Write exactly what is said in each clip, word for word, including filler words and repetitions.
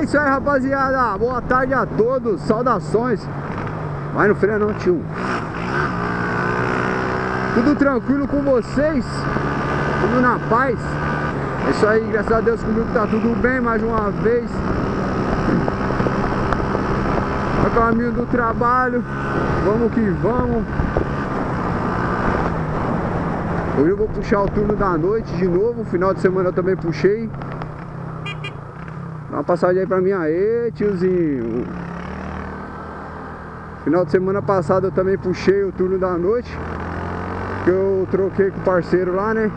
É isso aí, rapaziada, boa tarde a todos, saudações. Vai no freio não, tio. Tudo tranquilo com vocês? Tudo na paz? É isso aí, graças a Deus comigo tá tudo bem mais uma vez. É caminho do trabalho, vamos que vamos. Hoje eu vou puxar o turno da noite de novo, final de semana eu também puxei. Dá uma passagem aí pra mim, aê tiozinho. Final de semana passado eu também puxei o turno da noite, que eu troquei com o parceiro lá, né?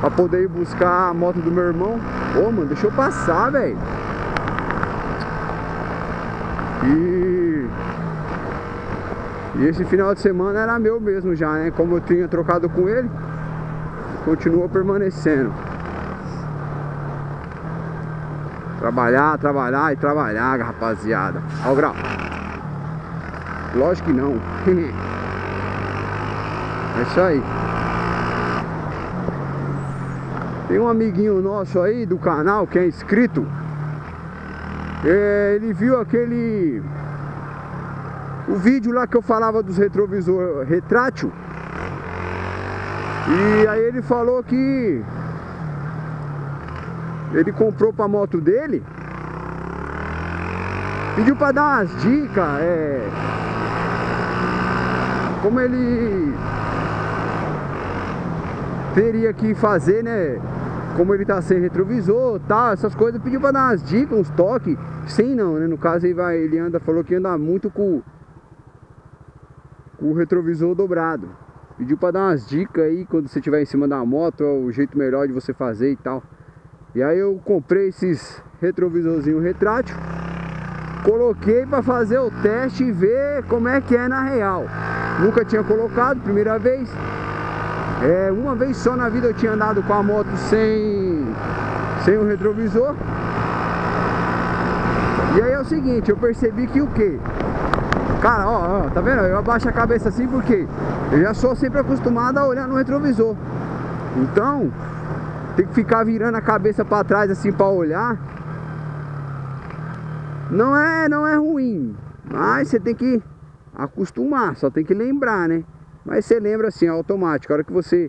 Pra poder ir buscar a moto do meu irmão. Ô, mano, deixa eu passar, velho. E... e esse final de semana era meu mesmo já, né? Como eu tinha trocado com ele, continuou permanecendo. Trabalhar, trabalhar e trabalhar, rapaziada. Olha o grau. Lógico que não. É isso aí. Tem um amiguinho nosso aí do canal que é inscrito. Ele viu aquele... o vídeo lá que eu falava dos retrovisor retrátil. E aí ele falou que... ele comprou pra moto dele, pediu pra dar umas dicas, é, como ele teria que fazer, né? Como ele tá sem retrovisor, tal, essas coisas, pediu pra dar umas dicas, uns toques. Sem não, né? No caso ele, vai, ele anda, falou que anda muito com, com o retrovisor dobrado. Pediu pra dar umas dicas aí, quando você estiver em cima da moto, é o jeito melhor de você fazer e tal. E aí eu comprei esses retrovisorzinho retrátil, coloquei para fazer o teste e ver como é que é na real. Nunca tinha colocado, primeira vez. É, uma vez só na vida eu tinha andado com a moto sem, sem o retrovisor. E aí é o seguinte, eu percebi que o quê? Cara, ó, ó, tá vendo? Eu abaixo a cabeça assim porque eu já sou sempre acostumado a olhar no retrovisor. Então... tem que ficar virando a cabeça para trás assim para olhar. Não é, não é ruim, mas você tem que acostumar, só tem que lembrar, né? Mas você lembra assim, automático. A hora que você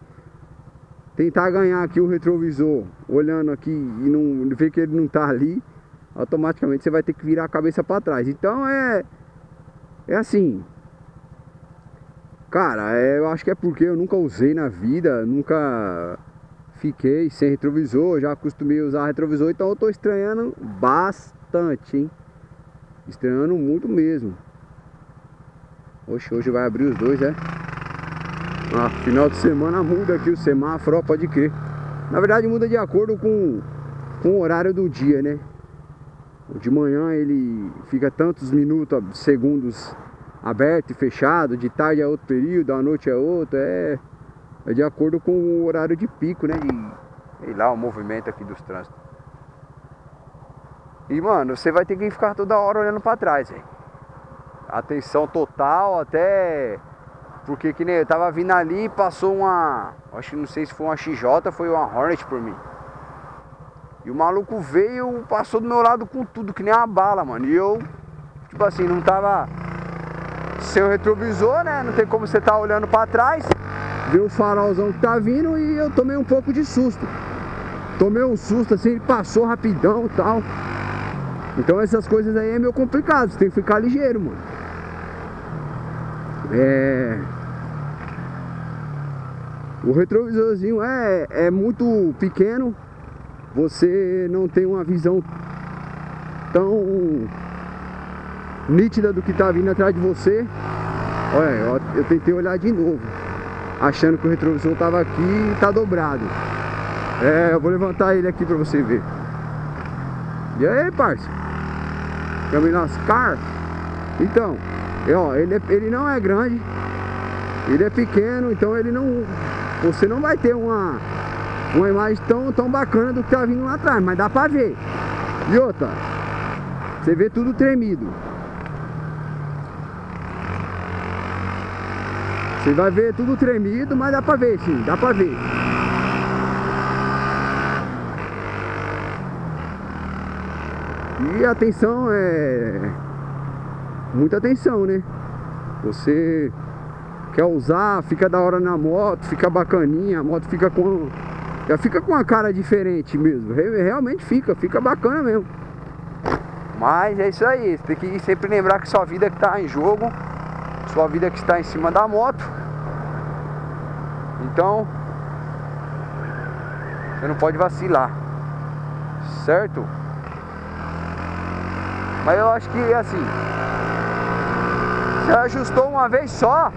tentar ganhar aqui o retrovisor, olhando aqui e não ver que ele não tá ali, automaticamente você vai ter que virar a cabeça para trás. Então é é assim. Cara, é, eu acho que é porque eu nunca usei na vida, nunca fiquei sem retrovisor, já acostumei a usar retrovisor, então eu tô estranhando bastante, hein? Estranhando muito mesmo. Oxe, hoje vai abrir os dois, é? Ah, final de semana muda aqui o semáforo, pode crer. Na verdade muda de acordo com, com o horário do dia, né? De manhã ele fica tantos minutos, segundos aberto e fechado, de tarde é outro período, à noite é outro, é... é de acordo com o horário de pico, né? E, e lá o movimento aqui dos trânsitos. E, mano, você vai ter que ficar toda hora olhando pra trás, velho. Atenção total, até... porque que nem eu tava vindo ali e passou uma... acho que não sei se foi uma X J, foi uma Hornet por mim. E o maluco veio, passou do meu lado com tudo, que nem uma bala, mano. E eu, tipo assim, não tava... sem o retrovisor, né? Não tem como você tá olhando pra trás. Viu o farolzão que tá vindo e eu tomei um pouco de susto. Tomei um susto assim, ele passou rapidão e tal. Então essas coisas aí é meio complicado, você tem que ficar ligeiro, mano. É... o retrovisorzinho é, é muito pequeno. Você não tem uma visão tão nítida do que tá vindo atrás de você. Olha, eu tentei olhar de novo, achando que o retrovisor tava aqui e tá dobrado. É, eu vou levantar ele aqui pra você ver. E aí, parça? Caminhas car. Então, ó, ele, é, ele não é grande, ele é pequeno, então ele não... você não vai ter uma, uma imagem tão, tão bacana do que tá vindo lá atrás, mas dá pra ver. E outra, você vê tudo tremido. Você vai ver tudo tremido, mas dá pra ver, sim, dá pra ver. E a atenção é... muita atenção, né? Você quer usar, fica da hora na moto, fica bacaninha, a moto fica com... já fica com uma cara diferente mesmo, realmente fica, fica bacana mesmo. Mas é isso aí, você tem que sempre lembrar que sua vida que está em jogo, sua vida que está em cima da moto. Então, você não pode vacilar, certo? Mas eu acho que assim, você ajustou uma vez só,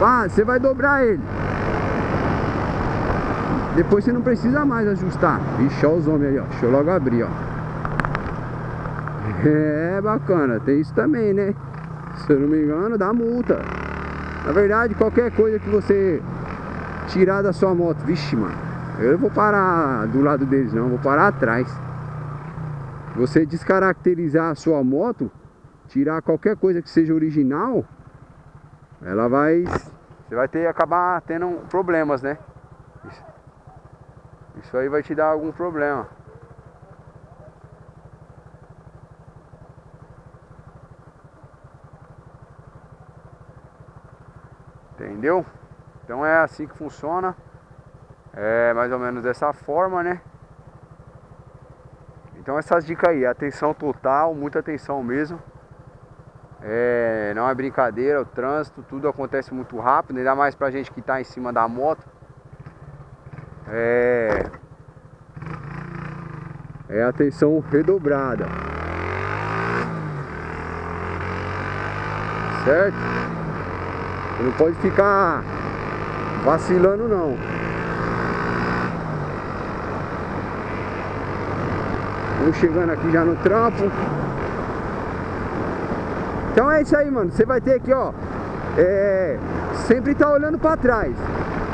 ah, você vai dobrar ele. Depois você não precisa mais ajustar. Ixi, olha os homens aí, ó. Deixa eu logo abrir, ó. É bacana, tem isso também, né? Se eu não me engano, dá multa. Na verdade, qualquer coisa que você tirar da sua moto, vixe, mano, eu não vou parar do lado deles não, eu vou parar atrás. Você descaracterizar a sua moto, tirar qualquer coisa que seja original, ela vai... você vai ter, acabar tendo problemas, né? Isso aí vai te dar algum problema. Entendeu? Então é assim que funciona. É mais ou menos dessa forma, né? Então essas dicas aí, atenção total, muita atenção mesmo. É, não é brincadeira, o trânsito, tudo acontece muito rápido, ainda mais pra gente que tá em cima da moto. É, é atenção redobrada, certo? Você não pode ficar vacilando não. Vamos chegando aqui já no trampo. Então é isso aí, mano. Você vai ter que, ó, é, sempre tá olhando pra trás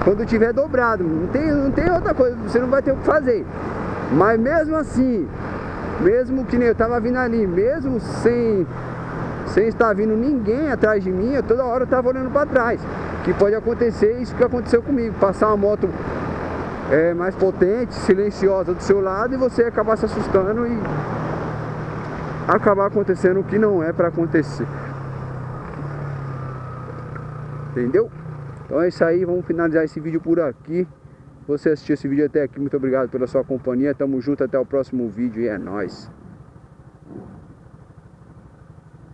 quando tiver dobrado, não tem, não tem outra coisa, você não vai ter o que fazer. Mas mesmo assim, mesmo que nem eu tava vindo ali, mesmo sem, sem estar vindo ninguém atrás de mim, eu toda hora eu tava olhando para trás. Que pode acontecer isso que aconteceu comigo, passar uma moto é, mais potente, silenciosa do seu lado e você acabar se assustando e acabar acontecendo o que não é para acontecer. Entendeu? Então é isso aí, vamos finalizar esse vídeo por aqui. Se você assistiu esse vídeo até aqui, muito obrigado pela sua companhia. Tamo junto, até o próximo vídeo e é nóis.